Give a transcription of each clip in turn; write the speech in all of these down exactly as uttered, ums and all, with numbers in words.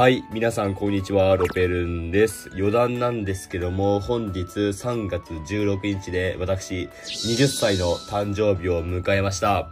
はい、皆さんこんにちは、ロペルンです。余談なんですけども、本日さんがつじゅうろくにちで私、はたちの誕生日を迎えました。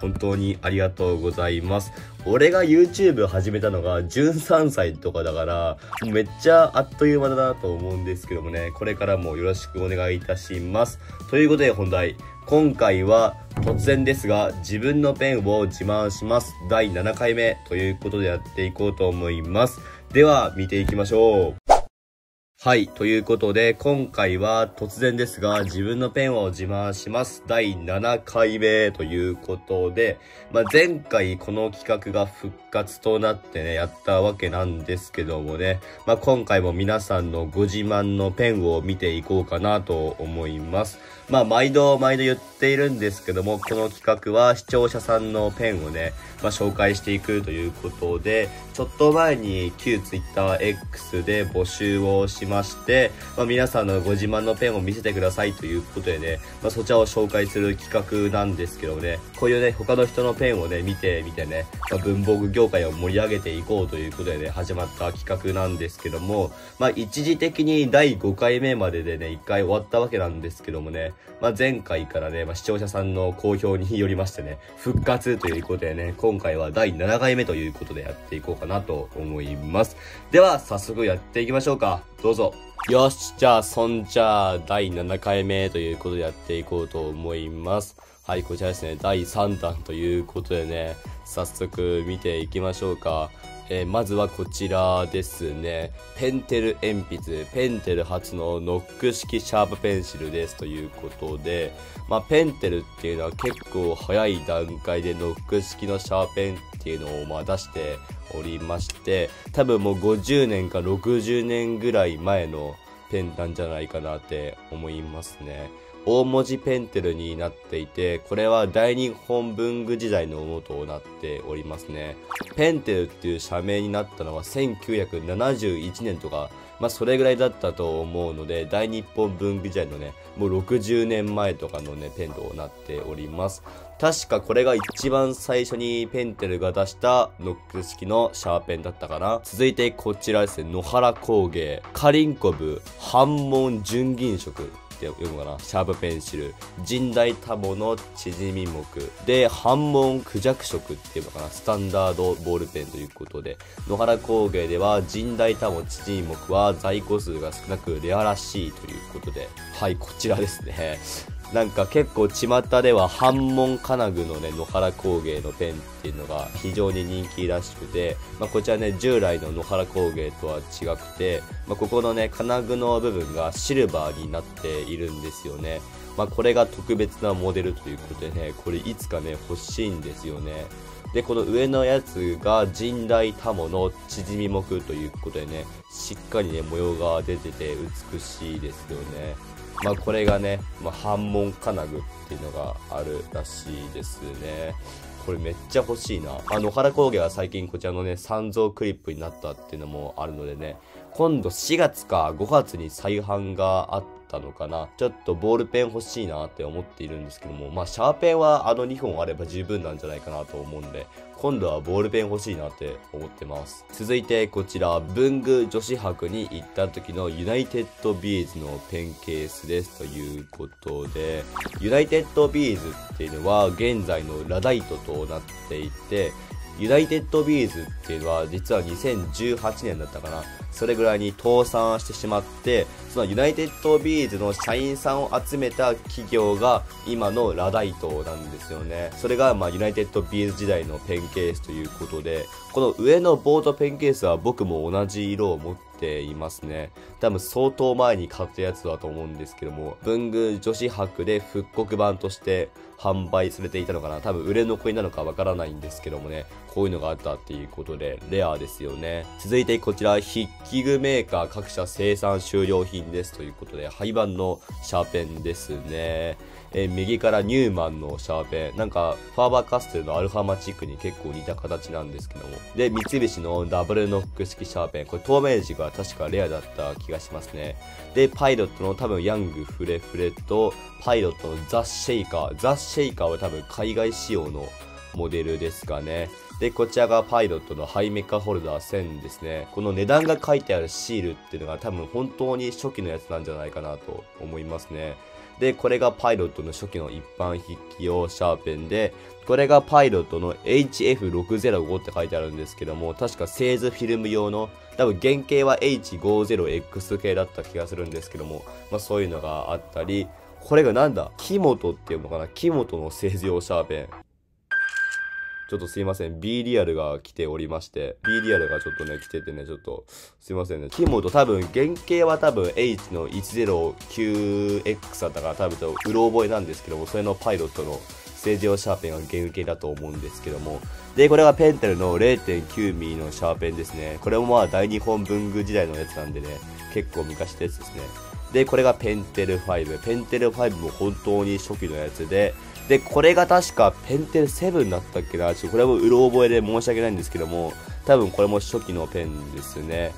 本当にありがとうございます。俺が YouTube 始めたのがじゅうさんさいとかだから、めっちゃあっという間だなと思うんですけどもね、これからもよろしくお願いいたします。ということで本題、今回は、突然ですが、自分のペンを自慢します。だいななかいめということでやっていこうと思います。では、見ていきましょう。はい、ということで、今回は突然ですが、自分のペンを自慢します。だいななかいめということで、まあ、前回この企画が復活となってね、やったわけなんですけどもね、まあ、今回も皆さんのご自慢のペンを見ていこうかなと思います。まあ、毎度毎度言っているんですけども、この企画は視聴者さんのペンをね、まあ、紹介していくということで、ちょっと前に旧 ツイッターエックス で募集をしました。まして、まあ、皆さんのご自慢のペンを見せてくださいということでね、まあ、そちらを紹介する企画なんですけどね、こういうね、他の人のペンをね、見てみてね、まあ、文房具業界を盛り上げていこうということでね、始まった企画なんですけども、まあ、一時的にだいごかいめまででね、いっかい終わったわけなんですけどもね、まあ、前回からね、まあ、視聴者さんの好評によりましてね、復活ということでね、今回はだいななかいめということでやっていこうかなと思います。では、早速やっていきましょうか。どうぞ。よし、じゃあ、そんじゃあ、だいななかいめということでやっていこうと思います。はい、こちらですね、だいさんだんということでね、早速見ていきましょうか。えー、まずはこちらですね、ペンテル鉛筆、ペンテル初のノック式シャープペンシルですということで、まあ、ペンテルっていうのは結構早い段階でノック式のシャーペンっていうのをまあ出しておりまして、多分もうごじゅうねんかろくじゅうねんぐらい前のペンなんじゃないかなって思いますね。大文字ペンテルになっていて、これは大日本文具時代のものとなっておりますね。ペンテルっていう社名になったのはせんきゅうひゃくななじゅういちねんとか、まあそれぐらいだったと思うので、大日本文具時代のね、もうろくじゅうねんまえとかのね、ペンとなっております。確かこれが一番最初にペンテルが出したノック式のシャーペンだったかな。続いてこちらですね、野原工芸、カリンコブ、半門純銀色。って読むかな、シャープペンシル、神代タボの縮み木で、半門クジャク色っていうのかな、スタンダードボールペンということで、野原工芸では神代タボ縮み木は在庫数が少なくレアらしいということで、はい、こちらですね。なんか結構巷では半門金具のね、野原工芸のペンっていうのが非常に人気らしくて、まあ、こちらね、従来の野原工芸とは違くて、まあ、ここのね、金具の部分がシルバーになっているんですよね。まあ、これが特別なモデルということでね、これいつかね、欲しいんですよね。で、この上のやつが神代タモの縮み木ということでね、しっかりね、模様が出てて美しいですよね。まあこれがね、まあ、半門金具っていうのがあるらしいですね。これめっちゃ欲しいな。あの、野原工芸は最近こちらのね、三蔵クリップになったっていうのもあるのでね、今度しがつかごがつに再販があったのかな。ちょっとボールペン欲しいなって思っているんですけども、まあシャーペンはあのにほんあれば十分なんじゃないかなと思うんで、今度はボールペン欲しいなって思ってます。続いてこちら、文具女子博に行った時のユナイテッドビーズのペンケースですということで、ユナイテッドビーズっていうのは現在のラダイトとなっていて、ユナイテッドビーズっていうのは実はにせんじゅうはちねんだったかな。それぐらいに倒産してしまって、そのユナイテッドビーズの社員さんを集めた企業が今のラダイトなんですよね。それがまあユナイテッドビーズ時代のペンケースということで、この上のボートペンケースは僕も同じ色を持っていますね。多分相当前に買ったやつだと思うんですけども、文具女子博で復刻版として販売されていたのかな、多分売れ残りなのかわからないんですけどもね、こういうのがあったっていうことでレアですよね。続いてこちら、筆記具メーカー各社生産終了品ですということで、廃盤のシャーペンですね。え、右からニューマンのシャーペン、なんかファーバーカステルのアルファマチックに結構似た形なんですけども、で、三菱のダブルノック式シャーペン、これ透明軸が確かレアだった気がしますね。で、パイロットの多分ヤングフレフレと、パイロットのザ・シェイカー、ザ・シェイカーは多分海外仕様のモデルですかね。で、こちらがパイロットのハイメカホルダーせんですね。この値段が書いてあるシールっていうのが多分本当に初期のやつなんじゃないかなと思いますね。で、これがパイロットの初期の一般筆記用シャーペンで、これがパイロットの エイチエフろくまるご って書いてあるんですけども、確か製図フィルム用の、多分原型は エイチごじゅうエックス 系だった気がするんですけども、まあそういうのがあったり、これがなんだ、木本っていうのかな、木本の製図用シャーペン。ちょっとすいません。B リアルが来ておりまして、B リアルがちょっとね、来ててね、ちょっと、すいませんね。木本多分、原型は多分 H の いちまるきゅうエックス だったから、多分、うろ覚えなんですけども、それのパイロットの製図用シャーペンが原型だと思うんですけども。で、これがペンテルの れいてんきゅうミリ のシャーペンですね。これもまあ、大日本文具時代のやつなんでね、結構昔のやつですね。で、これがペンテルご。ペンテルごも本当に初期のやつで、で、これが確かペンテルななだったっけな。ちょっとこれもうろ覚えで申し訳ないんですけども、多分これも初期のペンですね。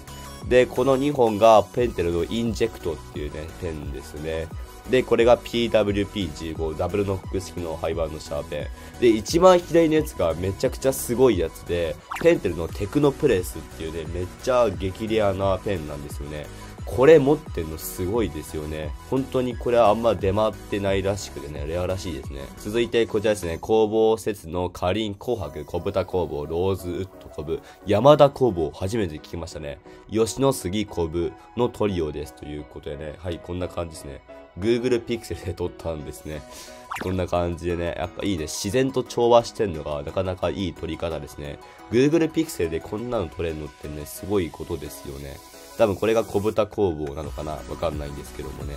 で、このにほんがペンテルのインジェクトっていうね、ペンですね。で、これが ピーダブリューピーじゅうご、ダブルの複式のハイバーのシャーペン。で、一番左のやつがめちゃくちゃすごいやつで、ペンテルのテクノプレスっていうね、めっちゃ激レアなペンなんですよね。これ持ってんのすごいですよね。本当にこれはあんま出回ってないらしくてね、レアらしいですね。続いてこちらですね、工房施設のかりん紅白、小豚工房、ローズウッドコブ、山田工房、初めて聞きましたね。吉野杉コブのトリオですということでね、はい、こんな感じですね。Google Pixel で撮ったんですね。こんな感じでね、やっぱいいね、自然と調和してんのがなかなかいい撮り方ですね。Google Pixel でこんなの撮れるのってね、すごいことですよね。多分これが小豚工房なのかな、わかんないんですけどもね。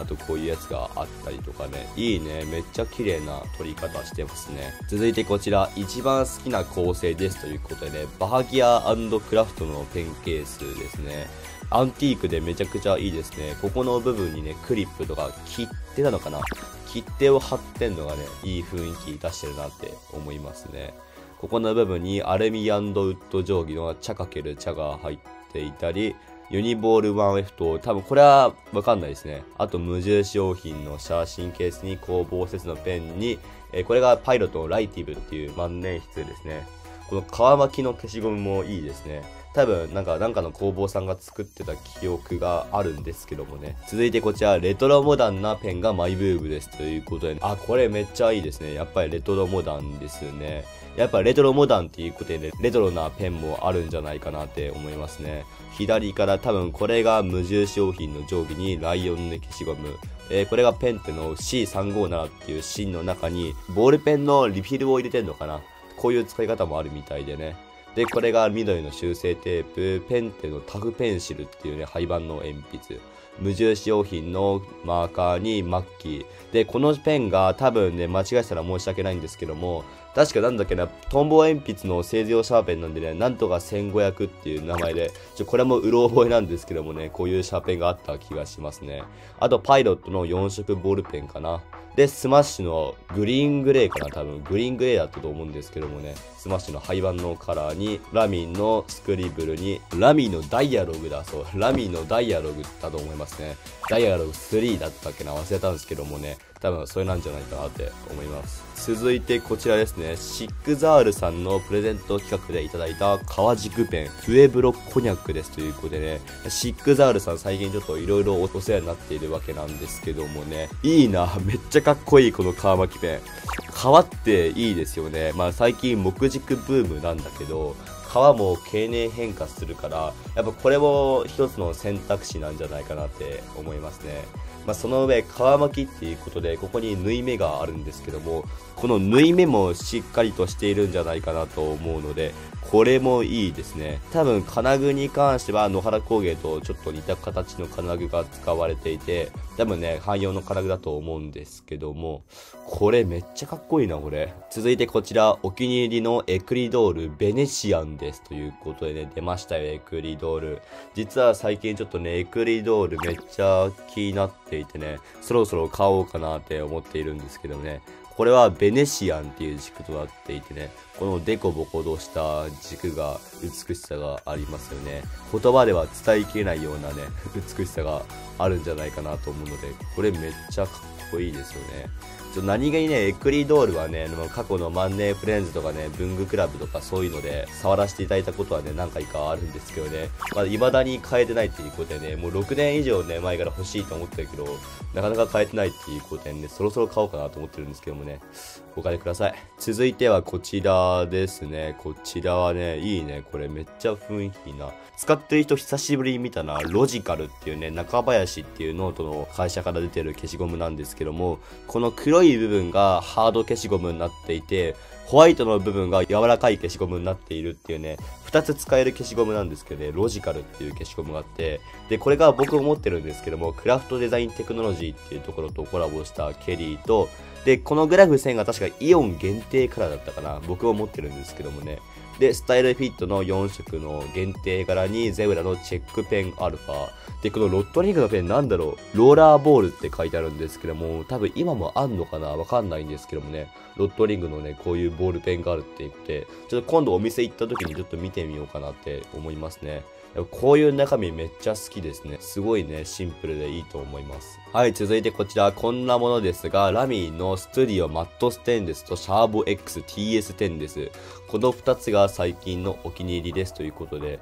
あとこういうやつがあったりとかね。いいね。めっちゃ綺麗な撮り方してますね。続いてこちら、一番好きな構成ですということでね、バーギア&クラフトのペンケースですね。アンティークでめちゃくちゃいいですね。ここの部分にね、クリップとか切手なのかな、切手を貼ってんのがね、いい雰囲気出してるなって思いますね。ここの部分にアルミ&ウッド定規の茶かける茶が入っていたり、ユニボール ワンエフ と、多分これはわかんないですね。あと無印良品の写真ケースに工房施設のペンに、えー、これがパイロットのライティブっていう万年筆ですね。この皮巻きの消しゴムもいいですね。多分なんか、なんかの工房さんが作ってた記憶があるんですけどもね。続いてこちら、レトロモダンなペンがマイブームですということで、ね、あ、これめっちゃいいですね。やっぱりレトロモダンですよね。やっぱレトロモダンっていうことで、ね、レトロなペンもあるんじゃないかなって思いますね。左から多分これが無印良品の定規にライオンの消しゴム。えー、これがペンテの シーさんごなな っていう芯の中に、ボールペンのリフィルを入れてんのかな。こういう使い方もあるみたいでね。で、これが緑の修正テープ、ペンテのタフペンシルっていうね、廃盤の鉛筆。無印良品のマーカーにマッキー。で、このペンが多分ね、間違えたら申し訳ないんですけども、確かなんだっけな、トンボ鉛筆の製図用シャーペンなんでね、なんとかせんごひゃくっていう名前で、ちょ、これもうろ覚えなんですけどもね、こういうシャーペンがあった気がしますね。あと、パイロットのよん色ボールペンかな。で、スマッシュのグリーングレーかな、多分。グリーングレーだったと思うんですけどもね、スマッシュの廃盤のカラーに、ラミンのスクリブルに、ラミンのダイアログだそう。ラミンのダイアログだと思いますね。ダイアログさんだったっけな、忘れたんですけどもね、多分それなんじゃないかなって思います。続いてこちらですね、シックザールさんのプレゼント企画でいただいた革軸ペン、フエブロコニャックですということでね、シックザールさん最近ちょっといろいろお世話になっているわけなんですけどもね、いいな、めっちゃかっこいいこの革巻きペン。革っていいですよね。まあ最近木軸ブームなんだけど、革も経年変化するから、やっぱこれも一つの選択肢なんじゃないかなって思いますね。まあその上、皮巻きっていうことで、ここに縫い目があるんですけども、この縫い目もしっかりとしているんじゃないかなと思うので、これもいいですね。多分金具に関しては野原工芸とちょっと似た形の金具が使われていて、多分ね、汎用の金具だと思うんですけども、これめっちゃかっこいいな、これ。続いてこちら、お気に入りのエクリドールベネシアンですということでね、出ましたよ、エクリドール。実は最近ちょっとね、エクリドールめっちゃ気になっていてね、そろそろ買おうかなって思っているんですけどね。これはベネシアンっていう軸となっていてね、このデコボコとした軸が美しさがありますよね。言葉では伝えきれないようなね、美しさがあるんじゃないかなと思うので、これめっちゃかっこいいですよね。ちょっと何気にね、エクリドールはね、過去のマンネーフレンズとかね、文具クラブとかそういうので触らせていただいたことはね、何回かあるんですけどね、まあ、未だに変えてないっていうことでね、もうろくねん以上ね、前から欲しいと思ってたけど、なかなか変えてないっていうことでね、そろそろ買おうかなと思ってるんですけどもね、お金ください。続いてはこちらですね。こちらはね、いいね。これめっちゃ雰囲気いいな。使ってる人久しぶりに見たな。ロジカルっていうね、中林っていうノートの会社から出てる消しゴムなんですけども、この黒い部分がハード消しゴムになっていて、ホワイトの部分が柔らかい消しゴムになっているっていうね、ふたつ使える消しゴムなんですけどね、ロジカルっていう消しゴムがあって、で、これが僕も持ってるんですけども、クラフトデザインテクノロジーっていうところとコラボしたケリーと、で、このグラフ線が確かイオン限定カラーだったかな。僕も持ってるんですけどもね。で、スタイルフィットのよん色の限定柄に、ゼブラのチェックペンアルファ。で、このロットリンクのペンなんだろう、ローラーボールって書いてあるんですけども、多分今もあんのかなわかんないんですけどもね、ロットリングのね、こういうボールペンがあるって言って、ちょっと今度お店行った時にちょっと見てみようかなって思いますね。こういう中身めっちゃ好きですね。すごいね、シンプルでいいと思います。はい、続いてこちら、こんなものですが、ラミーのストゥディオマットステンレスとシャーボ エックスティーエステン です。このふたつが最近のお気に入りですということで、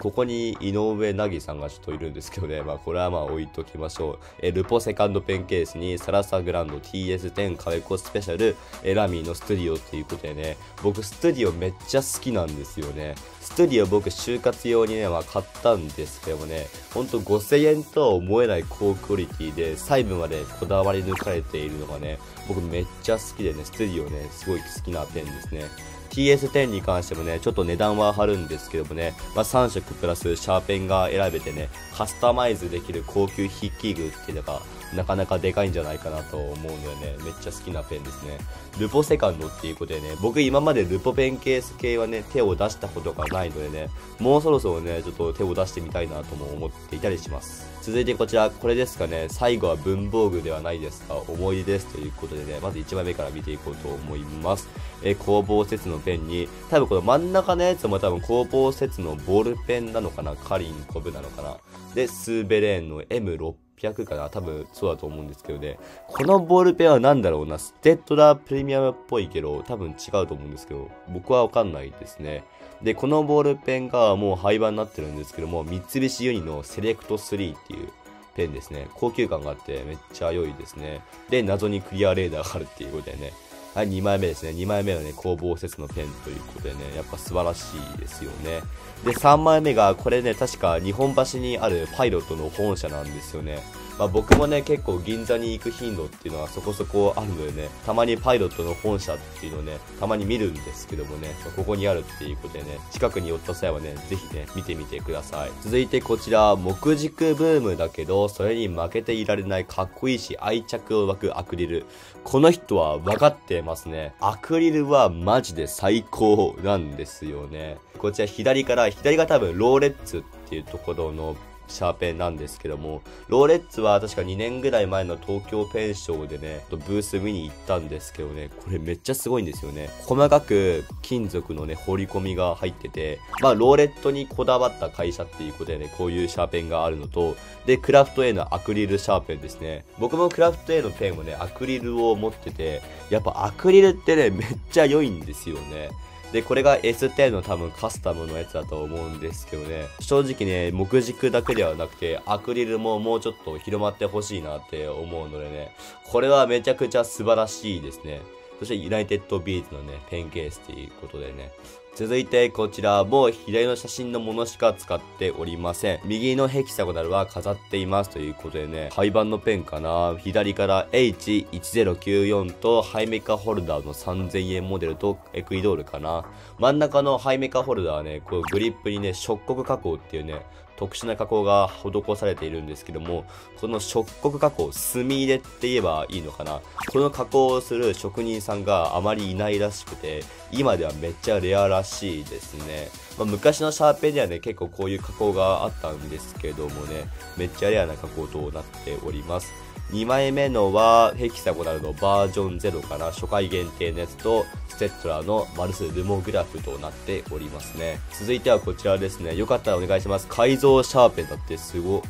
ここに井上凪さんがちょっといるんですけどね、まあこれはまあ置いときましょう。え、ルポセカンドペンケースにサラサグランド ティーエステン カベコスペシャル、え、ラミーのストゥディオっていうことでね、僕ストゥディオめっちゃ好きなんですよね。ストゥディオ僕就活用にね、まあ買ったんですけどもね、ほんとごせんえんとは思えない高クオリティで、細部までこだわり抜かれているのがね、僕めっちゃ好きでね、ストゥディオね、すごい好きなペンですね。ティーエステン に関してもね、ちょっと値段は張るんですけどもね、まあ、さん色プラスシャーペンが選べてね、カスタマイズできる高級筆記具っていうのが、なかなかでかいんじゃないかなと思うのでね、めっちゃ好きなペンですね。ルポセカンドっていうことでね、僕今までルポペンケース系はね、手を出したことがないのでね、もうそろそろね、ちょっと手を出してみたいなとも思っていたりします。続いてこちら、これですかね、最後は文房具ではないですが、思い出ですということでね、まずいちまいめから見ていこうと思います。え、鋼棒節のペンに、多分この真ん中のやつも多分鋼棒節のボールペンなのかな、カリンコブなのかな。で、スーベレーンの エムろっぴゃくかな、多分そうだと思うんですけどね、このボールペンは何だろうな、ステッドラープレミアムっぽいけど、多分違うと思うんですけど、僕はわかんないですね。で、このボールペンがもう廃盤になってるんですけども、三菱ユニのセレクトスリーっていうペンですね。高級感があってめっちゃ良いですね。で、謎にクリアレーダーがあるっていうことでね。はい、にまいめですね。にまいめはね、鋼棒節のペンということでね、やっぱ素晴らしいですよね。で、さんまいめが、これね、確か日本橋にあるパイロットの本社なんですよね。まあ僕もね、結構銀座に行く頻度っていうのはそこそこあるのでね、たまにパイロットの本社っていうのをね、たまに見るんですけどもね、ここにあるっていうことでね、近くに寄った際はね、ぜひね、見てみてください。続いてこちら、木軸ブームだけど、それに負けていられないかっこいいし愛着を湧くアクリル。この人は分かってますね。アクリルはマジで最高なんですよね。こちら左から、左が多分ローレッツっていうところのシャーペンなんですけども、ローレッツは確かにねんぐらい前の東京ペンショーでね、ブース見に行ったんですけどね、これめっちゃすごいんですよね。細かく金属のね、彫り込みが入ってて、まあ、ローレットにこだわった会社っていうことでね、こういうシャーペンがあるのと、で、クラフト A のアクリルシャーペンですね。僕もクラフト A のペンをね、アクリルを持ってて、やっぱアクリルってね、めっちゃ良いんですよね。で、これが エステン の多分カスタムのやつだと思うんですけどね。正直ね、木軸だけではなくて、アクリルももうちょっと広まってほしいなって思うのでね。これはめちゃくちゃ素晴らしいですね。そして、ユナイテッドビーズのね、ペンケースっていうことでね。続いてこちらも左の写真のものしか使っておりません。右のヘキサゴナルは飾っていますということでね、廃盤のペンかな。左から エイチいちぜろきゅうよん とハイメカホルダーのさんぜんえんモデルとエクイドールかな。真ん中のハイメカホルダーはね、こうグリップにね、触覚加工っていうね、特殊な加工が施されているんですけども、この触覚加工、墨入れって言えばいいのかな。この加工をする職人さんがあまりいないらしくて、今ではめっちゃレアらしいですね。まあ、昔のシャーペンではね、結構こういう加工があったんですけどもね、めっちゃレアな加工となっております。にまいめのはヘキサゴナルのバージョンゼロかな、初回限定のやつと、ステッドラのマルスルモグラフとなっておりますね。続いてはこちらですね。よかったらお願いします。改造シャーペンだってすご。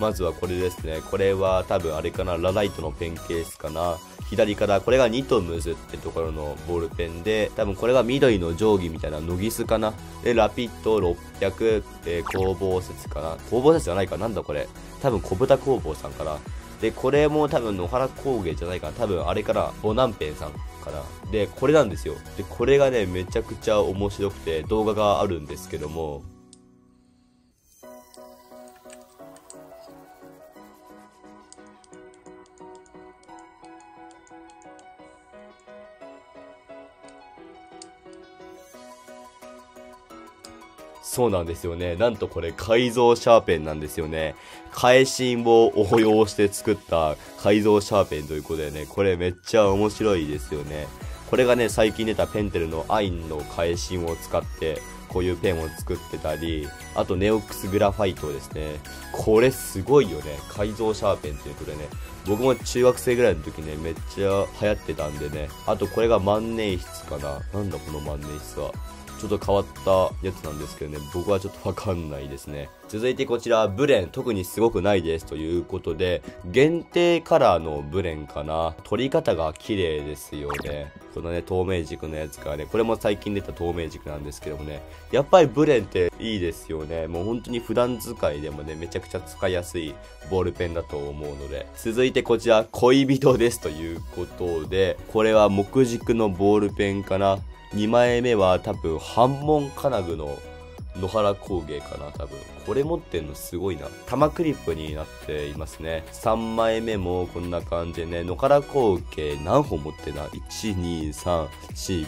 まずはこれですね。これは多分あれかな、ラライトのペンケースかな。左から、これがニトムズってところのボールペンで、多分これが緑の定規みたいなノギスかな。で、ラピッドろっぴゃく、えー、工房節かな。工房節じゃないかなんだこれ。多分小豚工房さんかな。で、これも多分野原工芸じゃないかな。多分あれからボナンペンさんかな。で、これなんですよ。で、これがね、めちゃくちゃ面白くて動画があるんですけども、そうなんですよね。なんとこれ改造シャーペンなんですよね。返し印を応用して作った改造シャーペンということでね、これめっちゃ面白いですよね。これがね、最近出たペンテルのアインの返し印を使って、こういうペンを作ってたり、あとネオックスグラファイトですね。これすごいよね。改造シャーペンということでね。僕も中学生ぐらいの時ね、めっちゃ流行ってたんでね。あとこれが万年筆かな。なんだこの万年筆は。ちょっと変わったやつなんですけどね、僕はちょっとわかんないですね。続いてこちら、ブレン、特にすごくないですということで、限定カラーのブレンかな。取り方が綺麗ですよね。このね、透明軸のやつからね、これも最近出た透明軸なんですけどもね、やっぱりブレンっていいですよね。もう本当に普段使いでもね、めちゃくちゃ使いやすいボールペンだと思うので。続いてこちら、恋人ですということで、これは木軸のボールペンかな。にまいめは多分、半門金具の野原工芸かな、多分。これ持ってんのすごいな。玉クリップになっていますね。さんまいめもこんな感じでね、野原工芸何本持ってんだ ?いち、に、さん、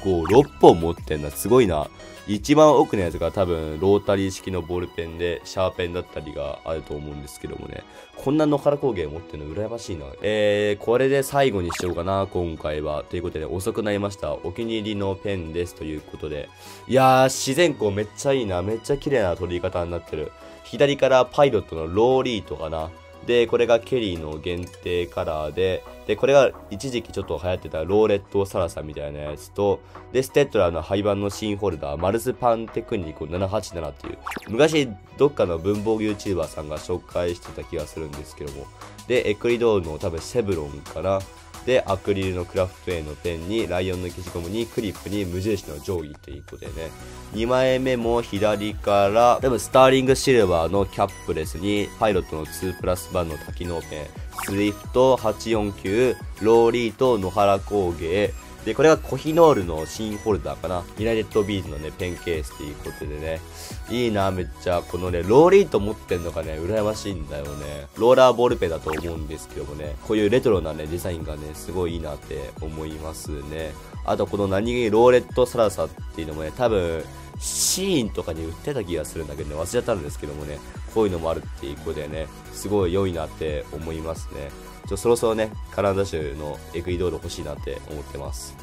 よん、ご、ろっぽん持ってんだ。すごいな。一番奥のやつが多分、ロータリー式のボールペンで、シャーペンだったりがあると思うんですけどもね。こんな野原工芸持ってるの羨ましいな。えー、これで最後にしようかな、今回は。ということで、ね、遅くなりました。お気に入りのペンです。ということで。いやー、自然光めっちゃいいな。めっちゃ綺麗な取り方になってる。左からパイロットのローリートかな。で、これがケリーの限定カラーで、で、これが一時期ちょっと流行ってたローレットサラサみたいなやつと、で、ステッドラーの廃盤のシーンホルダー、マルスパンテクニックななはちななっていう、昔どっかの文房具 YouTuber さんが紹介してた気がするんですけども、で、エクリドールの多分セブロンかな。で、アクリルのクラフト A のペンに、ライオンの消しゴムに、クリップに、無印の定規っていうことでね。にまいめも左から、多分スターリングシルバーのキャップレスに、パイロットのにプラスいちの多機能ペン、スイフトはちよんきゅう、ローリーと野原工芸、で、これはコヒノールのシーンホルダーかな。ユナイテッドビーズのね、ペンケースっていうことでね。いいな、めっちゃ。このね、ローリート持ってんのがね、羨ましいんだよね。ローラーボールペンだと思うんですけどもね。こういうレトロなね、デザインがね、すごいいいなって思いますね。あと、この何気にローレットサラサっていうのもね、多分、シーンとかに売ってた気がするんだけどね、忘れちゃったんですけどもね。こういうのもあるっていうことでね、すごい良いなって思いますね。ちょそろそろね、カランダシュのエクイドール欲しいなって思ってます。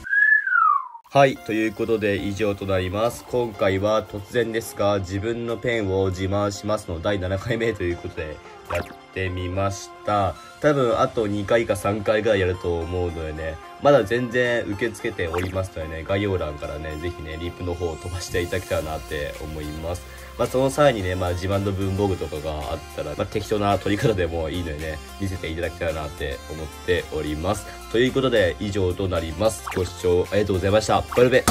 はい、ということで以上となります。今回は突然ですが、自分のペンを自慢しますのだいななかいめということでやってみました。多分あとにかいかさんかいぐらいやると思うのでね、まだ全然受け付けておりますのでね、概要欄からね、ぜひね、リップの方を飛ばしていただけたらなって思います。まあその際にね、まあ自慢の文房具とかがあったら、まあ適当な取り方でもいいのでね、見せていただけたらなって思っております。ということで以上となります。ご視聴ありがとうございました。バイバイ。